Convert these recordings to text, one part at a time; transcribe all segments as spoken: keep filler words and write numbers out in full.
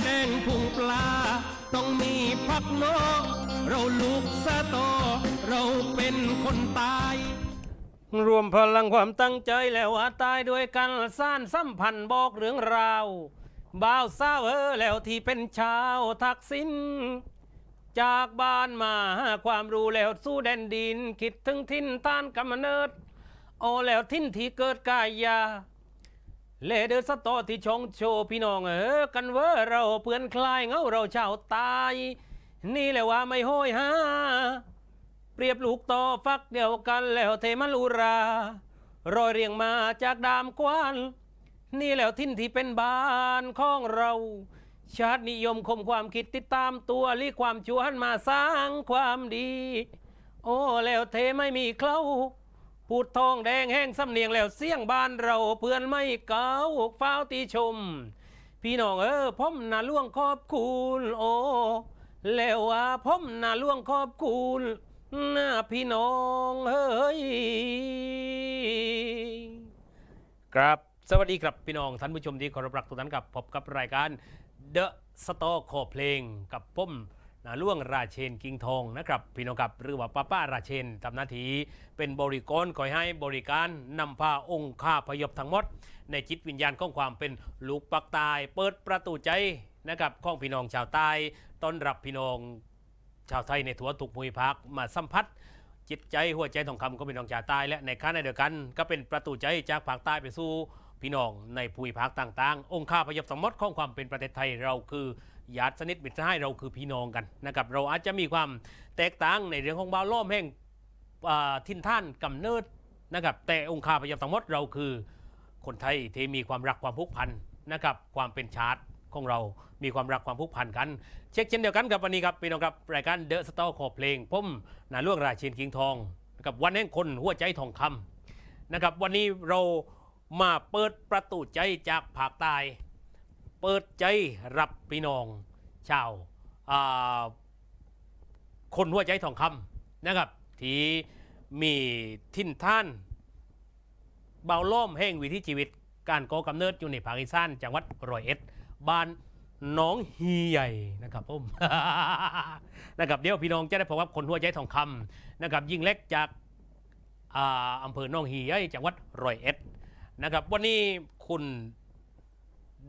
แกงพุงปลาต้องมีผักนอกเราลูกสะตอเราเป็นคนตายรวมพลังความตั้งใจแล้วว่าตายด้วยกันสร้างสัมพันธ์บอกเรื่องราวบ่าวสาวเออแล้วที่เป็นชาวทักษิณจากบ้านมาหาความรู้แล้วสู้แดนดินคิดถึงทินทานกำเนิดโอแล้วทินที่เกิดกายาเลเดอร์สตอที่ชงโชพี่น้องเออกันเวอเราเพื่อนคลายเงาเราชาวตายนี่แหละว่าไม่ห้อยหาเปรียบลูกต่อฟักเดียวกันแล้วเทมาลูรารอยเรียงมาจากดามกวานนี่แล้วทินที่เป็นบ้านของเราชาตินิยมคมความคิดติดตามตัวลีความชั่วหันมาสร้างความดีโอ้แล้วเทไม่มีเคล้าพูดทองแดงแห้งสำเนียงแล้วเสียงบ้านเราเพื่อนไม่เก่าฟ้าวตีชมพี่น้องเออพ่อมนาล่วงขอบคุณโอ้แล้วว่าพ่อมนาล่วงขอบคุณหน้าพี่น้องเฮ้ยครับสวัสดีครับพี่น้องท่านผู้ชมที่เคารพรักทุกท่านกับพบกับรายการเดอะสตอร์ขอเพลงกับผมนาล่วงราเชนกิ่งทองนะครับพี่น้องกับหรือว่าป้าป้าราเชนทำหน้าที่เป็นบริกรคอยให้บริการนำพาองค์ข้าพยพทั้งหมดในจิตวิญญาณของความเป็นลูกปักตายเปิดประตูใจนะครับข้องพี่น้องชาวใต้ต้อนรับพี่น้องชาวไทยในทั่วทุกภูมิภาคมาสัมผัสจิตใจหัวใจทองคำก็เป็นน้องชาวใต้และในข้าในเดียวกันก็เป็นประตูใจจากภาคใต้ไปสู่พี่น้องในภูมิภาคต่างๆองค์ข้าพยพสมมติของความเป็นประเทศไทยเราคือญาติสนิทมิตรให้เราคือพี่น้องกันนะครับเราอาจจะมีความแตกต่างในเรื่องของบ่าวล้อมแห่งทินท่านกำเนิดนะครับแต่องค์ข้าพยพสมมติเราคือคนไทยที่มีความรักความผูกพันนะครับความเป็นชาติของเรามีความรักความผูกพันกันเช็คเช่นเดียวกันกับวันนี้ครับพี่น้องครับรายการเดอะสตอร์ขอเพลงผมนาล่วงราเชนกิ่งทองกับวันแห่งคนหัวใจทองคำนะครับวันนี้เรามาเปิดประตูใจจากภาคใต้เปิดใจรับพี่น้องชาวคนหัวใจทองคำนะครับที่มีทินท่านเบาล้อมแห่งวิถีชีวิตการก่อกำเนิดอยู่ในภาคอีสานจังหวัดร้อยเอ็ดบ้านน้องฮีใหญ่นะครับผม นะครับเดี๋ยวพี่น้องจะได้พบกับคนหัวใจทองคำนะครับยิ่งเล็กจากอำเภอน้องฮีใหญ่จังหวัดร้อยเอ็ดนะครับวันนี้คุณ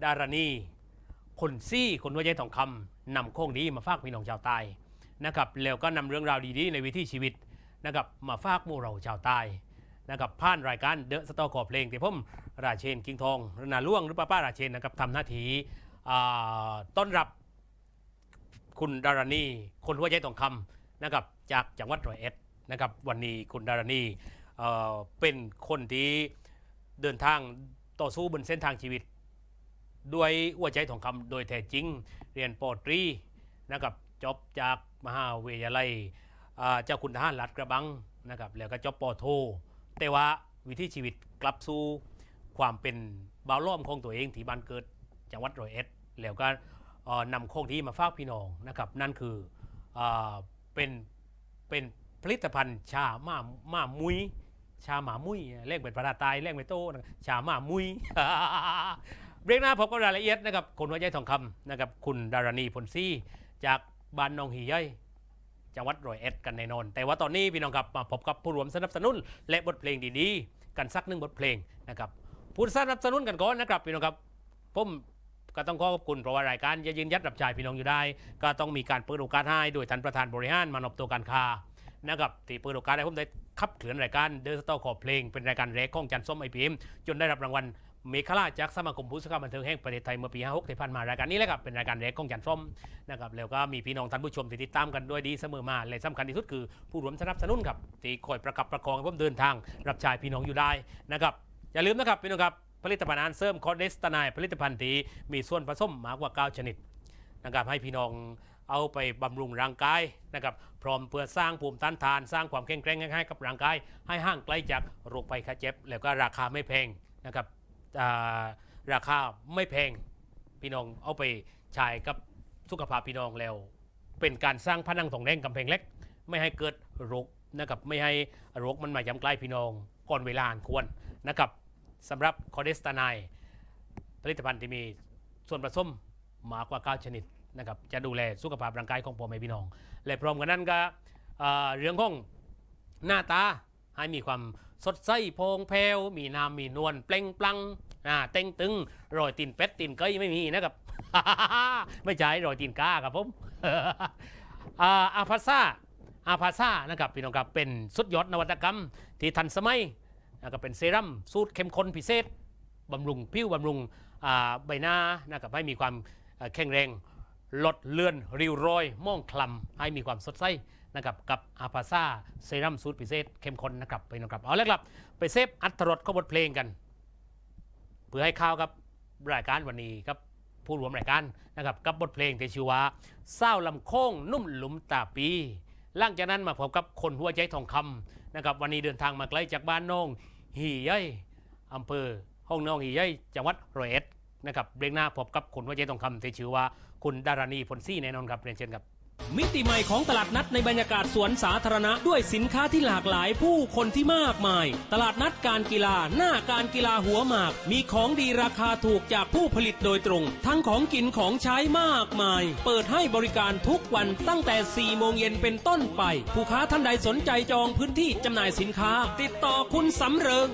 ดารณีคนซี่คนหัวใจทองคำนำโค้งดีมาฝากพี่น้องชาวใต้นะครับแล้วก็นำเรื่องราวดีๆในวิถีชีวิตนะครับมาฝากพวกเราชาวใต้นะครับผ่านรายการเดอะสตอร์ขอเพลงที่ผมราเชนกิ่งทองหรือนาล่วงหรือป้าป้าราเชนนะครับทำหน้าที่ต้อนรับคุณดารณีคนหัวใจทองคำนะครับจากจังหวัดร้อยเอ็ดนะครับวันนี้คุณดารณีเป็นคนที่เดินทางต่อสู้บนเส้นทางชีวิตด้วยหัวใจทองคำโดยแท้จริงเรียนปอตรีนะครับจบจากมหาวิทยาลัยเจ้าคุณทหารลัดกระบังนะครับแล้วก็จบปอโทแต่ว่าวิถีชีวิตกลับสู่ความเป็นบ่าวล้อมของตัวเองที่บ้านเกิดจังหวัดร้อยเอ็ดแล้วก็นำโค้งที่มาฝากพี่น้องนะครับนั่นคือเป็นเป็นผลิตภัณฑ์ชาม่าม่ามุ้ยชาหมามุ้ยแลกเป็นประดาตายแลกเป็นโต้ชาหมามุ้ยเรียกหน้าพบกับรายละเอียดนะครับคนหัวใจทองคำนะครับคุณดารณีพลซี่จากบ้านนองหีใหญ่จังหวัดร้อยเอ็ดกันแน่นอนแต่ว่าตอนนี้พี่น้องครับมาพบกับผู้ร่วมสนับสนุนและบทเพลงดีๆกันสักหนึ่งบทเพลงนะครับผู้สนับสนุนกันก่อนนะครับพี่น้องครับผมก็ต้องขอขอบคุณเพราะว่ารายการจะยืนยัดรับใจพี่น้องอยู่ได้ก็ต้องมีการเปิดโอกาสให้โดยท่านประธานบริหารมานพตัวการค้านะครับที่เปิดโอกาสให้ผมได้ขับเคลื่อนรายการเดอะสตอร์ขอเพลงเป็นรายการแรกของจันทร์ส้มไอพีเอ็มจนได้รับรางวัลเมฆลาจากสมาคมผู้สื่อข่าวบันเทิงแห่งประเทศไทยเมื่อปีห้าหกที่ผ่านมารายการนี้แหละครับเป็นรายการแรกของจันทร์ส้มนะครับแล้วก็มีพี่น้องท่านผู้ชมที่ติดตามกันด้วยดีเสมอมาและสำคัญที่สุดคือผู้ร่วมสนับสนุนครับที่คอยประคับประคองให้ผมเดินทางรับใช้พี่น้องอยู่ได้นะครับอย่าลืมนะครับพี่น้องครับผลิตภัณฑ์อันเสริมคอเดสตานายผลิตภัณฑ์ที่มีส่วนผสมมากกว่าเก้าชนิดนะครับให้พี่น้องเอาไปบำรุงร่างกายนะครับพร้อมเพื่อสร้างภูมิต้านทานสร้างความแข็งแกร่งให้กับร่างกายให้ห่างไกลจากโรคภัยไข้เจ็บแล้วก็ราคาไม่แพงนะครับราคาไม่แพงพี่น้องเอาไปใช้กับสุขภาพพี่น้องแล้วเป็นการสร้างผนังทองแดงกำแพงเล็กไม่ให้เกิดโรคนะครับไม่ให้โรคมันมาย้ำใกล้พี่น้องก่อนเวลาควรนะครับสำหรับคอเดสตานายผลิตภัณฑ์ที่มีส่วนผสม มากกว่าเก้าชนิดนะครับจะดูแลสุขภาพร่างกายของพ่อแม่พี่น้องและพร้อมกันนั้นก็เรื่องของหน้าตาให้มีความสดใสโพงเพลวมีน้ำมีนวลเปล่งปลั่งเต่งตึงรอยตีนเป็ดตีนไก่ไม่มีนะครับ ไม่ใช่รอยตีนกาครับผม อาภาษาอาภาษานะครับพี่น้องครับเป็นสุดยอดนวัตกรรมที่ทันสมัยนะครับเป็นเซรั่มสูตรเข้มข้นพิเศษบำรุงผิวบำรุงใบหน้านะครับให้มีความแข็งแรงลดเลือนริ้วรอยม่องคล้ำให้มีความสดใสนะครับกับอาภาษาเซรั่มสูตรพิเศษเข้มข้นนะครับพี่น้องครับเอาละครับไปเซฟอัตรสข้อบทเพลงกันเพื่อให้เข้ากับรายการวันนี้ครับผู้ร่วมรายการนะครับกับบทเพลงที่ชื่อว่าเศร้าลำโค้งนุ่มหลุมตาปีหลังจากนั้นมาพบกับคนหัวใจทองคำนะครับวันนี้เดินทางมาไกลจากบ้านน้องหี่ใหญ่อำเภอห้องน้องหี่ใหญ่จังหวัดร้อยเอ็ดนะครับเบรกหน้าพบกับคนหัวใจทองคำที่ชื่อว่าคุณดารณีผลซี่แน่นอนครับเรียนเชิญครับมิติใหม่ของตลาดนัดในบรรยากาศสวนสาธารณะด้วยสินค้าที่หลากหลายผู้คนที่มากมายตลาดนัดการกีฬาหน้าการกีฬาหัวหมากมีของดีราคาถูกจากผู้ผลิตโดยตรงทั้งของกินของใช้มากมายเปิดให้บริการทุกวันตั้งแต่สี่โมงเย็นเป็นต้นไปผู้ค้าท่านใดสนใจจองพื้นที่จำหน่ายสินค้าติดต่อคุณสำเริง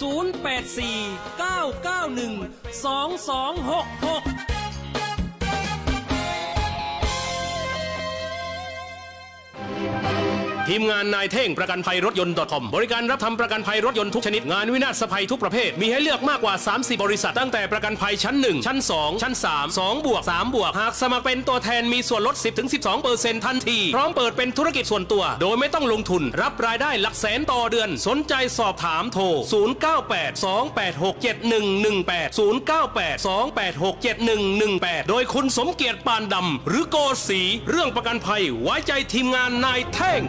ศูนย์ แปด สี่ เก้า เก้า หนึ่ง สอง สอง หก หกทีมงานนายเท่งประกันภัยรถยนต์ .com บริการรับทำประกันภัยรถยนต์ทุกชนิดงานวินาศภัยทุกประเภทมีให้เลือกมากกว่าสามสิบบริษัทตั้งแต่ประกันภัยชั้นหนึ่งชั้นสองชั้นสาม สองบวกสามบวกหากสมัครเป็นตัวแทนมีส่วนลด สิบถึงสิบสองเปอร์เซ็นต์ ทันทีพร้อมเปิดเป็นธุรกิจส่วนตัวโดยไม่ต้องลงทุนรับรายได้หลักแสนต่อเดือนสนใจสอบถามโทรศูนย์ เก้า แปด สอง แปด หก เจ็ด หนึ่ง หนึ่ง แปด ศูนย์ เก้า แปด สอง แปด หก เจ็ด หนึ่ง หนึ่ง แปดโดยคุณสมเกียรติปานดำหรือโกศรีเรื่องประกันภัยไว้ใจทีมงานนายเท่ง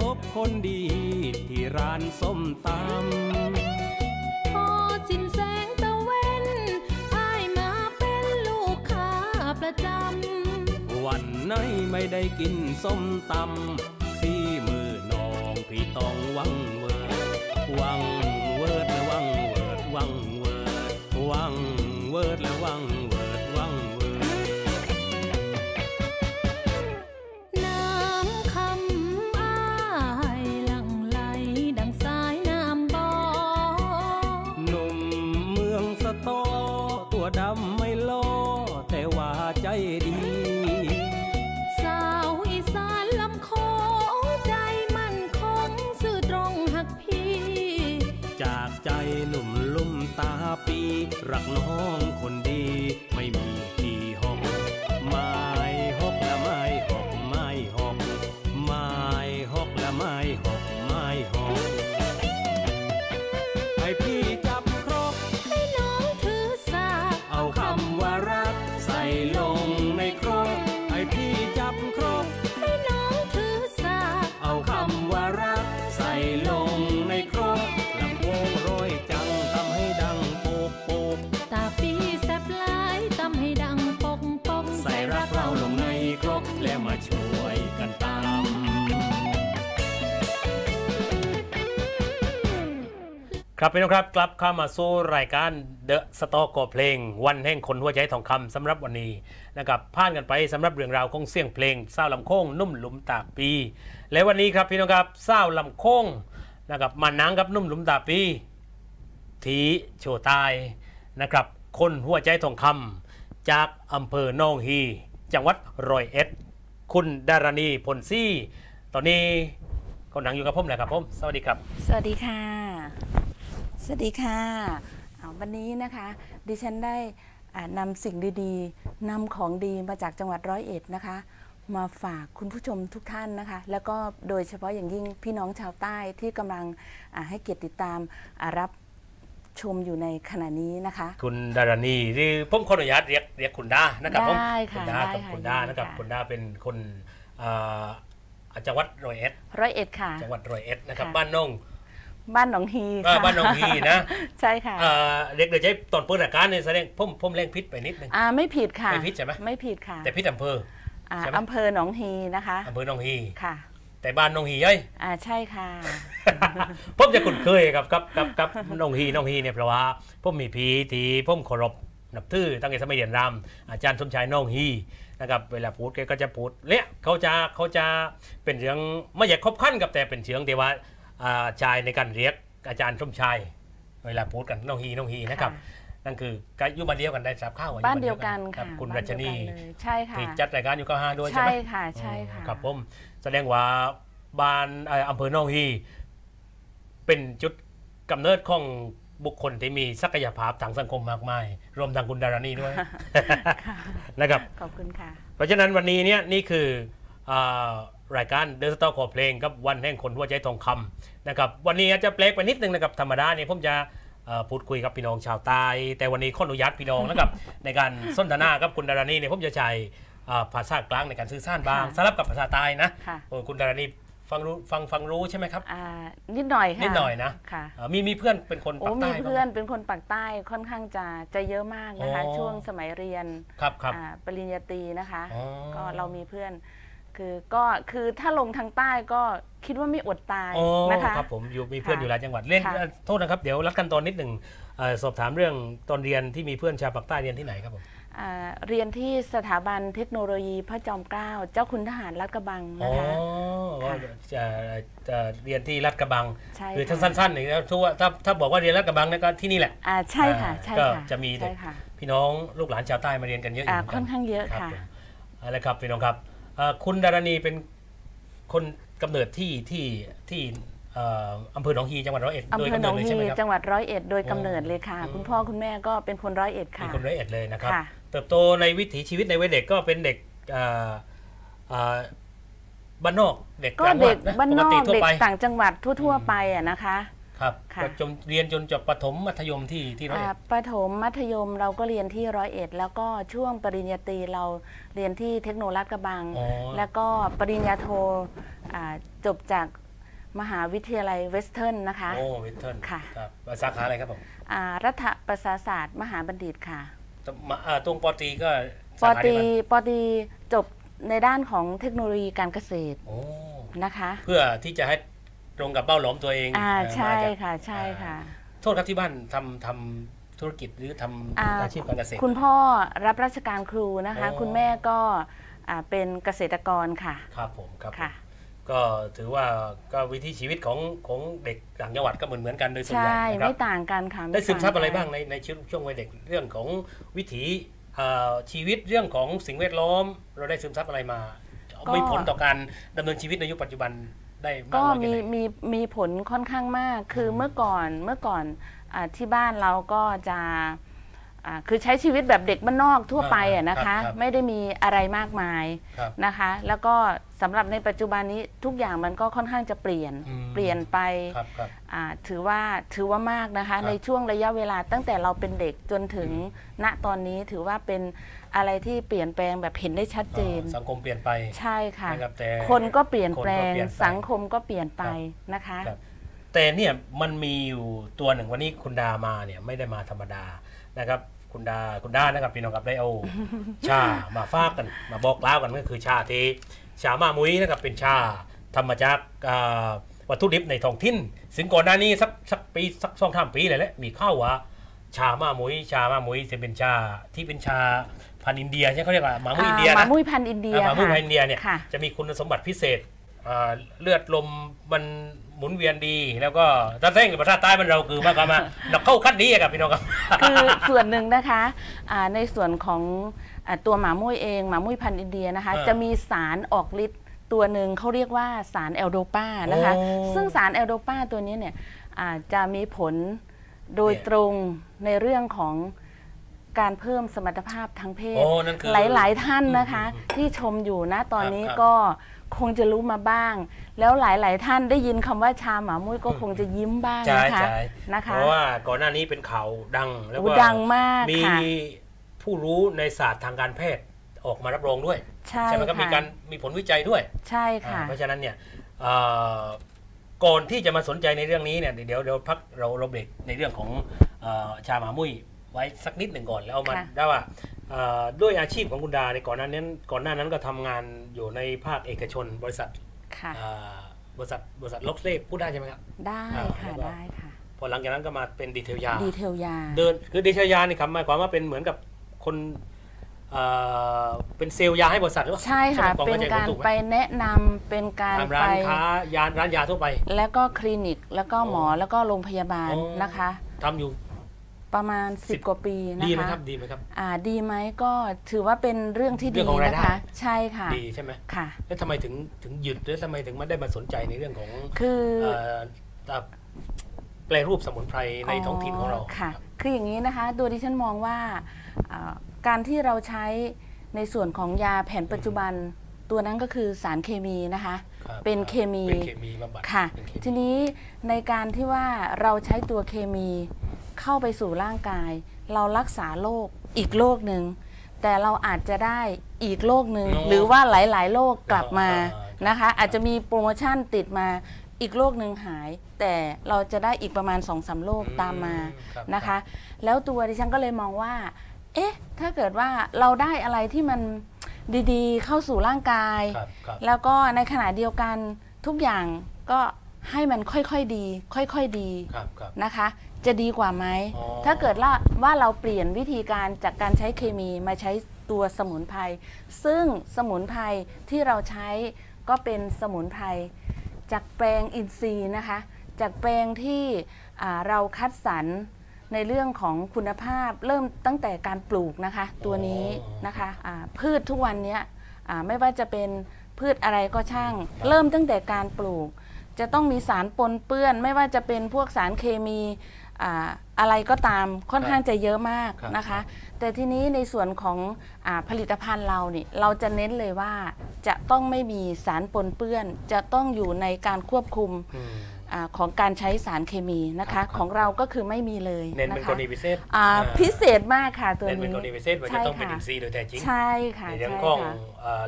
พบคนดีที่ร้านส้มตำพอจินแสงตะเวนอ้ายมาเป็นลูกค้าประจำวันไหนไม่ได้กินส้มตำที่มือน้องพี่ต้องวังเวิร์ดวังเวิร์ดและวังเวิร์ดวังเวิร์ดวังเวิร์ดและวังเวิร์ดวังเวิร์ดดำไม่ล้อแต่ว่าใจดีสาวอีสานลำโคใจมันคงซื่อตรงหักพี่จากใจหนุ่มลุ่มตาปีรักน้องคนดีไม่มีที่ห้องไม่หกและไม่หกไม่หกไม่หกและไม่หกไม่หกให้พี่จับครับพี่น้องครับกลับเข้ามาสู่รายการ The Store ก่อเพลงวันแห่งคนหัวใจทองคำสำหรับวันนี้นะครับผ่านกันไปสำหรับเรื่องราวของเสียงเพลงเศร้าลำโค้งนุ่มหลุมตาปีและวันนี้ครับพี่น้องครับเศร้าลำโค้งนะครับมานังกับนุ่มหลุมตาปีทีโชตายนะครับคนหัวใจทองคำจากอำเภอหนองฮีจังหวัดร้อยเอ็ดคุณดารณีผลซี่ตอนนี้ก็นั่งอยู่กับผมแหละครับผมสวัสดีครับสวัสดีค่ะสวัสดีค่ะวันนี้นะคะดิฉันได้นำสิ่งดีๆนำของดีมาจากจังหวัดร้อยเอ็ดนะคะมาฝากคุณผู้ชมทุกท่านนะคะแล้วก็โดยเฉพาะอย่างยิ่งพี่น้องชาวใต้ที่กำลังให้เกียรติติดตามรับชมอยู่ในขณะนี้นะคะคุณดารณีที่ผมขออนุญาตเรียกเรียกคุณดานะครับผมคุณดาคุณดานะครับคุณดาเป็นคน จังหวัดร้อยเอ็ดร้อยเอ็ดค่ะจังหวัดร้อยเอ็ดนะครับบ้านน้องบ้านหนองฮีบ้านหนองฮีนะใช่ค่ะเด็กเดี๋ยวใช้ตอนเปิดรายการเนี่ยแสดงพ่มพ่มแรงพิษไปนิดนึงอ่าไม่ผิดค่ะไม่ผิดใช่ไหมไม่ผิดค่ะแต่พิษอำเภออำเภอหนองฮีนะคะอำเภอหนองฮีค่ะแต่บ้านหนองฮียัยอ่าใช่ค่ะพ่มจะคุ้นเคยกับกับกับกับหนองฮีหนองฮีเนี่ยเพราะว่าพ่มมีพีทีพ่มเคารพนับถือตั้งแต่สมัยเรียนรำอาจารย์สมชายหนองฮีนะครับเวลาพูดก็จะพูดเละเขาจะเขาจะเป็นเรื่องไม่อยากคบคั่นกับแต่เป็นเชิงเดียวว่าชายในการเรียกอาจารย์สมชายเวลาพูดกันน้องฮีน้องฮีนะครับนั่นคือการอยู่บ้านเดียวกันได้ทราบข้าวบ้านเดียวกันกับคุณรัชนีใช่ค่ะที่จัดรายการอยู่กับฮาด้วยใช่ไหมใช่ค่ะใช่ค่ะครับผมแสดงว่าบ้านอำเภอน้องฮีเป็นจุดกำเนิดของบุคคลที่มีศักยภาพทางสังคมมากมายรวมทางคุณดารณีด้วยนะครับขอบคุณค่ะเพราะฉะนั้นวันนี้เนี่ยนี่คือรายการเดินสตอร์ขอเพลงกับวันแห่งคนหัวใจทองคำนะครับวันนี้อาจจะแปลกไปนิดนึงนะครับธรรมดาเนี่ยผมจะพูดคุยกับพี่น้องชาวใต้แต่วันนี้ขออนุญาตพี่น้องนะครับในการสนทนากับคุณดารณีเนี่ยผมจะใช้ภาษากลางในการสื่อสารบ้างสลับกับภาษาใต้นะคุณดารณีฟังรู้ฟังฟังรู้ใช่ไหมครับนิดหน่อยค่ะนิดหน่อยนะมีมีเพื่อนเป็นคนปากใต้มีเพื่อนเป็นคนปากใต้ค่อนข้างจะจะเยอะมากนะคะช่วงสมัยเรียนครับครับปริญญาตรีนะคะก็เรามีเพื่อนคือก็คือถ้าลงทางใต้ก็คิดว่าไม่อดตายนะคะครับผมอยู่มีเพื่อนอยู่หลายจังหวัดเล่นโทษนะครับเดี๋ยวรักกันตอนนิดหนึ่งสอบถามเรื่องตอนเรียนที่มีเพื่อนชาวปากใต้เรียนที่ไหนครับผมเรียนที่สถาบันเทคโนโลยีพระจอมเกล้าเจ้าคุณทหารลาดกระบังนะคะจะจะเรียนที่ลาดกระบังหรือถ้าสั้นๆหนึ่งถ้าถ้าบอกว่าเรียนลาดกระบังนั่นก็ที่นี่แหละใช่ค่ะใช่ค่ะก็จะมีพี่น้องลูกหลานชาวใต้มาเรียนกันเยอะค่อนข้างเยอะค่ะอะไรครับพี่น้องครับคุณดารณีเป็นคนกำเนิดที่ที่ที่อำเภอหนองฮีจังหวัดร้อยเอ็ดโดยกำเนิดเลยใช่ไหมครับอำเภอหนองฮีจังหวัดร้อยเอ็ดโดยกำเนิดเลยค่ะคุณพ่อคุณแม่ก็เป็นคนร้อยเอ็ดค่ะเป็นคนร้อยเอ็ดเลยนะครับเติบโตในวิถีชีวิตในวัยเด็กก็เป็นเด็กบ้านนอกเด็กก็เด็กบ้านนอกเด็กต่างจังหวัดทั่วๆไปอ่ะนะคะครับจนเรียนจนจบประถมมัธยมที่ที่ร้อยเอ็ดประถมมัธยมเราก็เรียนที่ร้อยเอ็ดแล้วก็ช่วงปริญญาตรีเราเรียนที่เทคโนลาดกระบังแล้วก็ปริญญาโทจบจากมหาวิทยาลัยเวสเทิร์นนะคะโอ้เวสเทิร์นค่ะสาขาอะไรครับผมรัฐประศาศาสตร์มหาบัณฑิตค่ะตรงปอตีก็ปอตีปอตีจบในด้านของเทคโนโลยีการเกษตรนะคะเพื่อที่จะให้ตรงกับเป้าหลอมตัวเองอ่าใช่ค่ะใช่ค่ะโทษครับที่บ้านทำทำธุรกิจหรือทำอาชีพการเกษตรคุณพ่อรับราชการครูนะคะคุณแม่ก็เป็นเกษตรกรค่ะครับผมครับค่ะก็ถือว่าก็วิถีชีวิตของของเด็กต่างจังหวัดก็เหมือนเหมือนกันโดยส่วนใหญ่นะครับไม่ต่างกันค่ะได้ซึมซับอะไรบ้างในในช่วงช่วงวัยเด็กเรื่องของวิถีชีวิตเรื่องของสิ่งแวดล้อมเราได้ซึมซับอะไรมามีผลต่อการดำเนินชีวิตในยุคปัจจุบันได้มากน้อยแค่ไหนก็มีมีมีผลค่อนข้างมากคือเมื่อก่อนเมื่อก่อนที่บ้านเราก็จะคือใช้ชีวิตแบบเด็กบ้านนอกทั่วไปอะนะคะไม่ได้มีอะไรมากมายนะคะแล้วก็สำหรับในปัจจุบันนี้ทุกอย่างมันก็ค่อนข้างจะเปลี่ยนเปลี่ยนไปถือว่าถือว่ามากนะคะในช่วงระยะเวลาตั้งแต่เราเป็นเด็กจนถึงณตอนนี้ถือว่าเป็นอะไรที่เปลี่ยนแปลงแบบเห็นได้ชัดเจนสังคมเปลี่ยนไปใช่ค่ะคนก็เปลี่ยนแปลงสังคมก็เปลี่ยนไปนะคะแต่เนี่ยมันมีอยู่ตัวหนึ่งวันนี้คุณดามาเนี่ยไม่ได้มาธรรมดานะครับคุณดาคุณดานะครับพี่น้องครับได้เอาชามาฝากกันมาบอกเล่ากันก็คือชาที่ชามามุ้ยนะครับเป็นชาธรรมจากวัตถุดิบในท้องถิ่นซึ่งก่อนหน้านี้สักสักปีสักสองสามปีเลยแหละมีข้าวว่าชามามุ้ยชามามุ้ยจะเป็นชาที่เป็นชาพันธุ์อินเดียใช่เขาเรียกว่ามามุ้ยอินเดียนะมามุ้ยพันธุ์อินเดียมามุ้ยพันธุ์อินเดียเนี่ยจะมีคุณสมบัติพิเศษเลือดลมมันหมุนเวียนดีแล้วก็ถ้าแท่งภาษาใต้มันเราคือมากกว่ามาเราเข้าขั้นนี้กับพี่น้องครับคือส่วนหนึ่งนะคะในส่วนของตัวหมามุ้ยเองหมามุ้ยพันธุ์อินเดียนะคะจะมีสารออกฤทธิ์ตัวหนึ่งเขาเรียกว่าสารแอลโดปานะคะซึ่งสารแอลโดปาตัวนี้เนี่ยจะมีผลโดยตรงในเรื่องของการเพิ่มสมรรถภาพทางเพศหลายๆท่านนะคะที่ชมอยู่นะตอนนี้ก็คงจะรู้มาบ้างแล้วหลายๆท่านได้ยินคำว่าชาหมามุ้ยก็คงจะยิ้มบ้างนะคะนะคะเพราะว่าก่อนหน้านี้เป็นข่าวดังแล้วก็ดังมากมีผู้รู้ในศาสตร์ทางการแพทย์ ออกมารับรองด้วยใช่ไหมครับมีการมีผลวิจัยด้วยใช่ค่ะเพราะฉะนั้นเนี่ยก่อนที่จะมาสนใจในเรื่องนี้เนี่ยเดี๋ยวเดี๋ยวพักเราเราเบรกในเรื่องของชามหามุ้ยไว้สักนิดหนึ่งก่อนแล้วเอามาได้ว่าด้วยอาชีพของคุณดาในก่อนหน้านั้นก่อนหน้านั้นก็ทำงานอยู่ในภาคเอกชนบริษัทบริษัทบริษัทล็อกเล่พูดได้ใช่ไหมครับได้ค่ะได้ค่ะพอหลังจากนั้นก็มาเป็นดีเทลยาดีเทลยาเดินคือดีเทลยานี่ครับหมายความว่าเป็นเหมือนกับคนเป็นเซลล์ยาให้บริษัทหรือเปล่าใช่ค่ะเป็นการไปแนะนำเป็นการไปร้านค้ายาร้านยาทั่วไปแล้วก็คลินิกแล้วก็หมอแล้วก็โรงพยาบาลนะคะทำอยู่ประมาณสิบกว่าปีนะคะดีไหมครับดีไหมครับอ่าดีไหมก็ถือว่าเป็นเรื่องที่ดีนะคะใช่ค่ะดีใช่ไหมค่ะแล้วทำไมถึงถึงหยุดแล้วทำไมถึงไม่ได้มาสนใจในเรื่องของคือแปรรูปสมุนไพรในท้องถิ่นของเราค่ะคืออย่างนี้นะคะโดยที่ฉันมองว่าการที่เราใช้ในส่วนของยาแผนปัจจุบันตัวนั้นก็คือสารเคมีนะคะเป็นเคมีค่ะทีนี้ในการที่ว่าเราใช้ตัวเคมีเข้าไปสู่ร่างกายเรารักษาโรคอีกโรคหนึ่งแต่เราอาจจะได้อีกโรคหนึ่งหรือว่าหลายๆโรคกลับมานะคะอาจจะมีโปรโมชั่นติดมาอีกโรคหนึ่งหายแต่เราจะได้อีกประมาณ สองสาม โรคตามมานะคะแล้วตัวดิฉันก็เลยมองว่าเอ๊ะถ้าเกิดว่าเราได้อะไรที่มันดีๆเข้าสู่ร่างกายแล้วก็ในขณะเดียวกันทุกอย่างก็ให้มันค่อยๆดีค่อยๆดีนะคะจะดีกว่าไหมถ้าเกิดว่าเราเปลี่ยนวิธีการจากการใช้เคมีมาใช้ตัวสมุนไพรซึ่งสมุนไพรที่เราใช้ก็เป็นสมุนไพรจากแปลงอินทรีย์นะคะจากแปลงที่เราคัดสรรในเรื่องของคุณภาพเริ่มตั้งแต่การปลูกนะคะตัวนี้นะคะพืชทุกวันนี้ไม่ว่าจะเป็นพืชอะไรก็ช่างเริ่มตั้งแต่การปลูกจะต้องมีสารปนเปื้อนไม่ว่าจะเป็นพวกสารเคมีอะไรก็ตามค่อนข้างจะเยอะมากนะคะแต่ทีนี้ในส่วนของผลิตภัณฑ์เราเนี่ยเราจะเน้นเลยว่าจะต้องไม่มีสารปนเปื้อนจะต้องอยู่ในการควบคุมของการใช้สารเคมีนะคะของเราก็คือไม่มีเลยเน้นเป็นกรณีพิเศษพิเศษมากค่ะตัวนี้เน้นเป็นกรณีพิเศษว่าจะต้องเป็นอินทรีย์โดยแท้จริงใช่ค่ะในเรื่องของ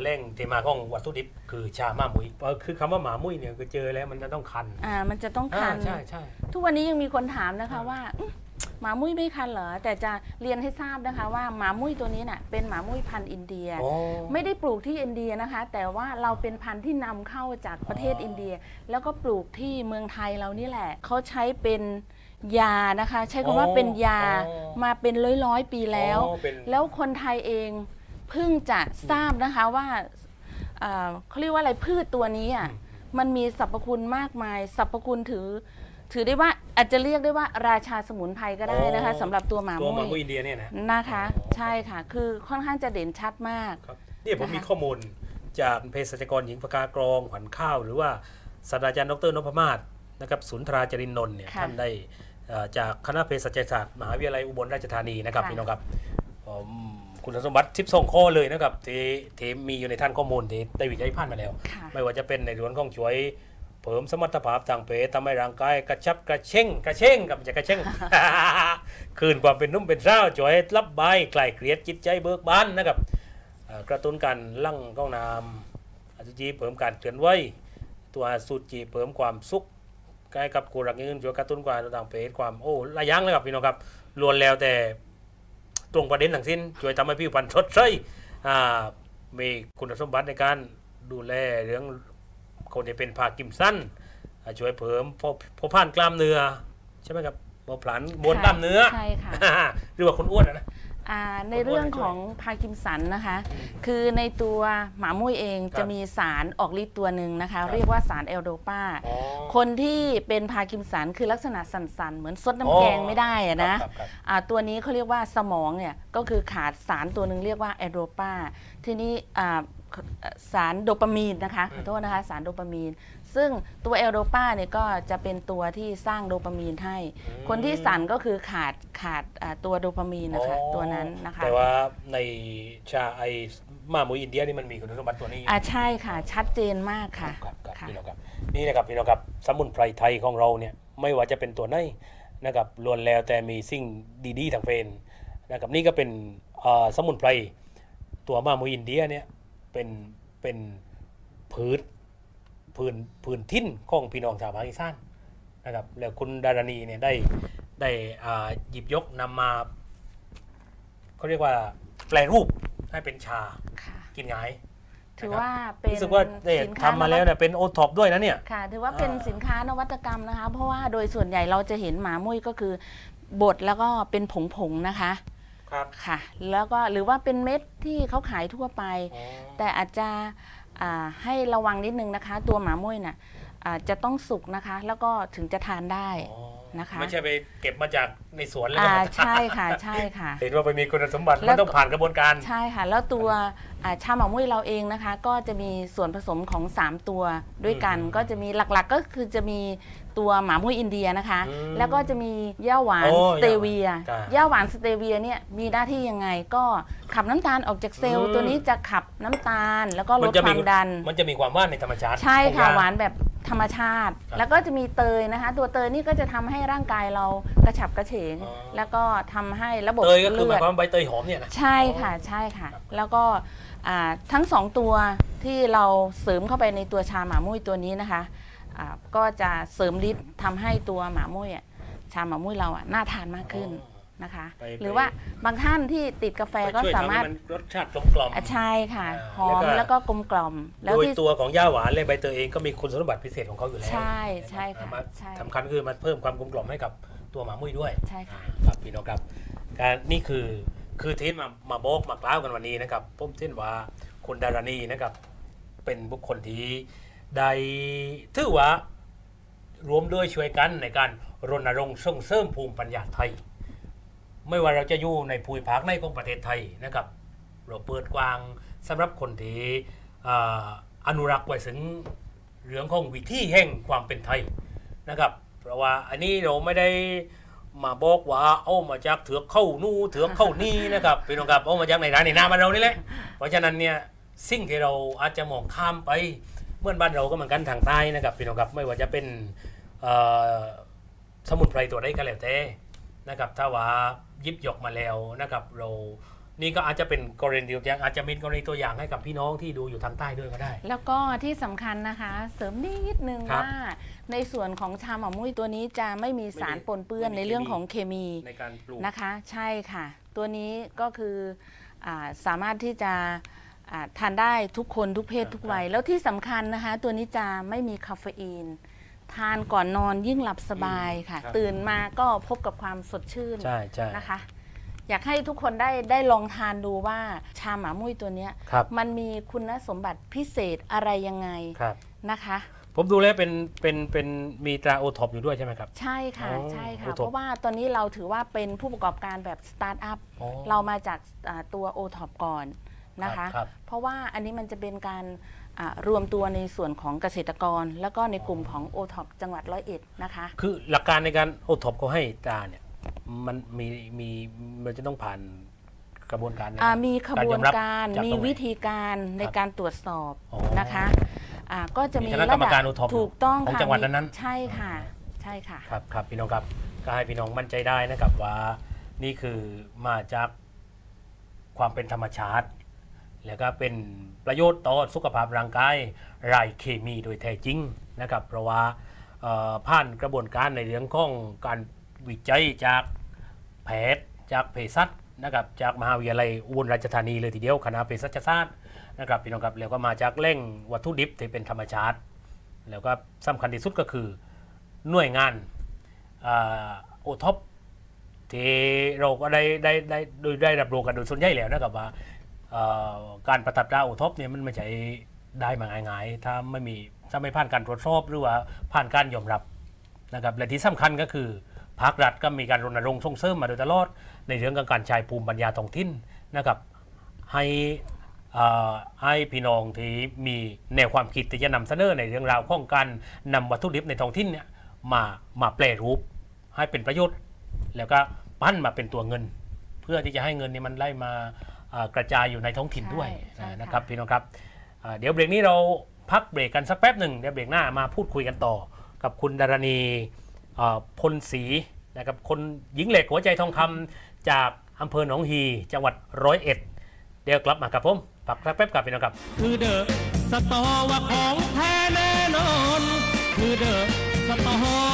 เร่งเทมาของวัตถุดิบคือชาหม่ามุ้ยคือคำว่าหม่ามุ้ยเนี่ยก็เจอแล้วมันจะต้องคันอ่ามันจะต้องคันใช่ใช่ทุกวันนี้ยังมีคนถามนะคะว่าหม่ามุ้ยไม่คันเหรอแต่จะเรียนให้ทราบนะคะว่าหม่ามุ้ยตัวนี้น่ะเป็นหม่ามุ้ยพันธุ์อินเดียไม่ได้ปลูกที่อินเดียนะคะแต่ว่าเราเป็นพันธุ์ที่นำเข้าจากประเทศอินเดียแล้วก็ปลูกที่เมืองไทยเรานี่แหละเขาใช้เป็นยานะคะใช้คำว่าเป็นยามาเป็นร้อยร้อยปีแล้วแล้วคนไทยเองเพิ่งจะทราบนะคะว่าเขาเรียกว่าอะไรพืชตัวนี้อ่ะมันมีสรรพคุณมากมายสรรพคุณถือถือได้ว่าอาจจะเรียกได้ว่าราชาสมุนไพรก็ได้นะคะสำหรับตัวหม่ามุ้ยตัวหม่ามุ้ยอินเดียเนี่ยนะนะคะใช่ค่ะคือค่อนข้างจะเด่นชัดมากนี่ผมมีข้อมูลจากเภสัชกรหญิงประกากรขวัญข้าวหรือว่าศาสตราจารย์ดร.นพมาศนะครับสุนทราจรินนนท์เนี่ยท่านได้จากคณะเภสัชศาสตร์มหาวิทยาลัยอุบลราชธานีนะครับพี่น้องครับคุณสมบัติสิบสองข้อเลยนะครับที่ที่มีอยู่ในท่านข้อมูลที่ได้วิจัยผ่านมาแล้วไม่ว่าจะเป็นในเรื่องของช่วยเพิ่มสมรรถภาพทางเพศทำให้ร่างกายกระชับกระเช่งกระเช่งกับจะกระเช่งคืนความเป็นนุ่มเป็นเร้าช่วยลับใบคลายเครียดจิตใจเบิกบานนะครับกระตุ้นการหลั่งของน้ำอสุจิเพิ่มการเคลื่อนไหวตัวอสุจิเพิ่มความสุขใกล้กับกูรักยืนช่วยกระตุ้นความต่างเพศความโอ้หลายอย่างเลยครับพี่น้องครับล้วนแล้วแต่ตรงประเด็นทั้งสิ้นช่วยทำให้ผิวพรรณสดใสมีคุณสมบัติในการดูแลเรื่องคนที่เป็นพาร์กินสันช่วยเพิ่มพอผ่านกล้ามเนื้อใช่ไหมครับพอผลานบนกล้ามเนื้อใช่ค่ะหรือว่าคนอ้วนนะในเรื่องของพาร์กินสันนะคะคือในตัวหม่ามุ้ยเองจะมีสารออกฤทธิ์ตัวหนึ่งนะคะเรียกว่าสารเอลโดปาคนที่เป็นพาร์กินสันคือลักษณะสันๆเหมือนซดน้ำแกงไม่ได้นะตัวนี้เขาเรียกว่าสมองเนี่ยก็คือขาดสารตัวหนึ่งเรียกว่าเอลโดปาทีนี้สารโดปามีนนะคะขอโทษนะคะสารโดปามีนซึ่งตัวเอลโดปาเนี่ยก็จะเป็นตัวที่สร้างโดปามีนให้คนที่สั่นก็คือขาดขาดตัวโดปามีนนะคะตัวนั้นนะคะแต่ว่าในชาไอหม่ามุ้ยอินเดียนี่มันมีคุณสมบัติตัวนี้อ่าใช่ค่ะชัดเจนมากค่ะนี่นะครับนี่นะครับนี่นะครับสมุนไพรไทยของเราเนี่ยไม่ว่าจะเป็นตัวไหนนะครับล้วนแล้วแต่มีสิ่งดีๆทางเพลนนะครับนี่ก็เป็นสมุนไพร ตัวมามูอินเดียเนี่ยเป็นเป็นพืชพื้นพื้นทิ้นของพี่น้องชาวภาคอีสานนะครับแล้วคุณดารณีเนี่ยได้ได้หยิบยกนำมาเขาเรียกว่าแปลรูปให้เป็นชากินง่ายถือว่าเป็นรู้สึกว่าทำมาแล้วเนี่ยเป็นโอท็อปด้วยนะเนี่ยค่ะถือว่าเป็นสินค้านวัตกรรมนะคะเพราะว่าโดยส่วนใหญ่เราจะเห็นหมามุ้ยก็คือบดแล้วก็เป็นผงผงนะคะครับค่ะแล้วก็หรือว่าเป็นเม็ดที่เขาขายทั่วไปแต่อาจจะให้ระวังนิดนึงนะคะตัวหมามุ้ยน่ะจะต้องสุกนะคะแล้วก็ถึงจะทานได้นะคะไม่ใช่ไปเก็บมาจากในสวนแล้วก็ใช่ค่ะใช่ค่ะเห็นว่าไปมีคุณสมบัติมันต้องผ่านกระบวนการใช่ค่ะแล้วตัวชาหมามุ้ยเราเองนะคะก็จะมีส่วนผสมของสามตัวด้วยกันก็จะมีหลักๆก็คือจะมีตัวหมามุ้ยอินเดียนะคะแล้วก็จะมีหญ้าหวานสเตเวียหญ้าหวานสเตเวียเนี่ยมีหน้าที่ยังไงก็ขับน้ำตาลออกจากเซลล์ตัวนี้จะขับน้ำตาลแล้วก็ลดความดันมันจะมีความหวานในธรรมชาติใช่ค่ะหวานแบบธรรมชาติแล้วก็จะมีเตยนะคะตัวเตยนี่ก็จะทำให้ร่างกายเรากระฉับกระเฉงแล้วก็ทำให้ระบบเลือดเตยก็คือหมายความใบเตยหอมเนี่ยนะใช่ค่ะใช่ค่ะแล้วก็ทั้งสองตัวที่เราเสริมเข้าไปในตัวชาหมามุ้ยตัวนี้นะคะก็จะเสริมฤทธิ์ทำให้ตัวหมามุ้ยชาหมามุ้ยเราน่าทานมากขึ้นนะคะหรือว่าบางท่านที่ติดกาแฟก็สามารถรสชาติกลมกล่อมใช่ค่ะหอมแล้วก็กลมกล่อมแล้วที่ตัวของหญ้าหวานและใบเตยเองก็มีคุณสมบัติพิเศษของเขาอยู่แล้วใช่ใช่ค่ะสำคัญคือมันเพิ่มความกลมกล่อมให้กับตัวหมามุ้ยด้วยใช่ค่ะครับพี่น้องครับการนี่คือคือเทนมามาโบกมากล่าวกันวันนี้นะครับผมเช่นว่าคุณดารณีนะครับเป็นบุคคลที่ได้ถือว่ารวมด้วยช่วยกันในการรณรงค์ส่งเสริมภูมิปัญญาไทยไม่ว่าเราจะอยู่ในภูมิภาคในของประเทศไทยนะครับเราเปิดกว้างสำหรับคนที่อนุรักษ์ไว้ถึงเรื่องของวิถีแห่งความเป็นไทยนะครับเพราะว่าอันนี้เราไม่ได้มาบอกว่าเอามาจากเถือกเข้านู่เถือกเข้านี่นะครับพี่น้องครับเอามาจากไหนไหนนาบ้านเรานี่แหละเพราะฉะนั้นเนี่ยสิ่งที่เราอาจจะมองข้ามไปเมื่อบ้านเราก็เหมือนกันทางใต้นะครับพี่น้องครับไม่ว่าจะเป็นสมุนไพรตัวใดก็แล้วแต่นะครับถ้าว่ายิบยกมาแล้วนะครับเรานี่ก็อาจจะเป็นกรณีตัวอย่างอาจจะเป็นกรณีตัวอย่างให้กับพี่น้องที่ดูอยู่ทางใต้ด้วยก็ได้แล้วก็ที่สำคัญนะคะเสริมนิดนึงว่าในส่วนของชาหม่อมมุ้ยตัวนี้จะไม่มีสารปนเปื้อนในเรื่องของเคมีในการปลูกนะคะใช่ค่ะตัวนี้ก็คือสามารถที่จะทานได้ทุกคนทุกเพศทุกวัยแล้วที่สำคัญนะคะตัวนี้จะไม่มีคาเฟอีนทานก่อนนอนยิ่งหลับสบายค่ะตื่นมาก็พบกับความสดชื่นนะคะอยากให้ทุกคนได้ได้ลองทานดูว่าชาหมามุ้ยตัวนี้มันมีคุณสมบัติพิเศษอะไรยังไงนะคะผมดูแล้วเป็นเป็นเป็นมีตราโอท็อปอยู่ด้วยใช่ไหมครับใช่ค่ะใช่ค่ะเพราะว่าตอนนี้เราถือว่าเป็นผู้ประกอบการแบบสตาร์ทอัพเรามาจากตัวโอท็อปก่อนนะคะเพราะว่าอันนี้มันจะเป็นการรวมตัวในส่วนของเกษตรกรแล้วก็ในกลุ่มของโอท็อปจังหวัดร้อยเอ็ดนะคะคือหลักการในการโอท็อปเขาให้ตราเนี่ยมันมีมีมันจะต้องผ่านกระบวนการมีกระบวนการมีวิธีการในการตรวจสอบนะคะก็จะมีคณะกรรมการโอท็อปถูกต้องของจังหวัดนั้นใช่ค่ะใช่ค่ะครับครับพี่น้องครับก็ให้พี่น้องมั่นใจได้นะครับว่านี่คือมาจากความเป็นธรรมชาติแล้วก็เป็นประโยชน์ต่อสุขภาพร่างกายไร้เคมีโดยแท้จริงนะครับเพราะว่าผ่านกระบวนการในเรื่องของการวิจัยจากแพทย์จากเภสัชนะครับจากมหาวิทยาลัยอุบลราชธานีเลยทีเดียวคณะเภสัชศาสตร์นะครับพี่น้องครับแล้วก็มาจากแหล่งวัตถุดิบที่เป็นธรรมชาติแล้วก็สำคัญที่สุดก็คือหน่วยงานโอท็อปที่เราก็ได้ได้ได้โดยได้รับรู้กันโดยส่วนใหญ่แล้วนะครับว่าการประทับตราโอท็อปเนี่ยมันไม่ใช่ได้มาง่ายๆถ้าไม่มีถ้าไม่ผ่านการตรวจสอบหรือว่าผ่านการยอมรับนะครับและที่สำคัญก็คือภาครัฐก็มีการรณรงค์ส่งเสริมมาโดยตลอดในเรื่องการใช้ภูมิปัญญาท้องถิ่นนะครับให้ให้พี่น้องที่มีแนวความคิดที่จะนำเสนอในเรื่องราวของการนำวัตถุดิบในท้องถิ่นเนี่ยมามาแปรรูปให้เป็นประโยชน์แล้วก็ปั้นมาเป็นตัวเงินเพื่อที่จะให้เงินนี้มันไล่มากระจายอยู่ในท้องถิ่นด้วยนะครับพี่น้องครับเดี๋ยวเบรกนี้เราพักเบรกกันสักแป๊บหนึ่งเดี๋ยวเบรกหน้ามาพูดคุยกันต่อกับคุณดารณีพลศรีนะครับคนหญิงเหล็กหัวใจทองคำจากอำเภอหนองฮีจังหวัดร้อยเอ็ด เดี๋ยวกลับมากับผมปักแป๊บกับพี่น้องครับคือเดอะสตอว่าของแท้แน่นอนคือเดอะสตอ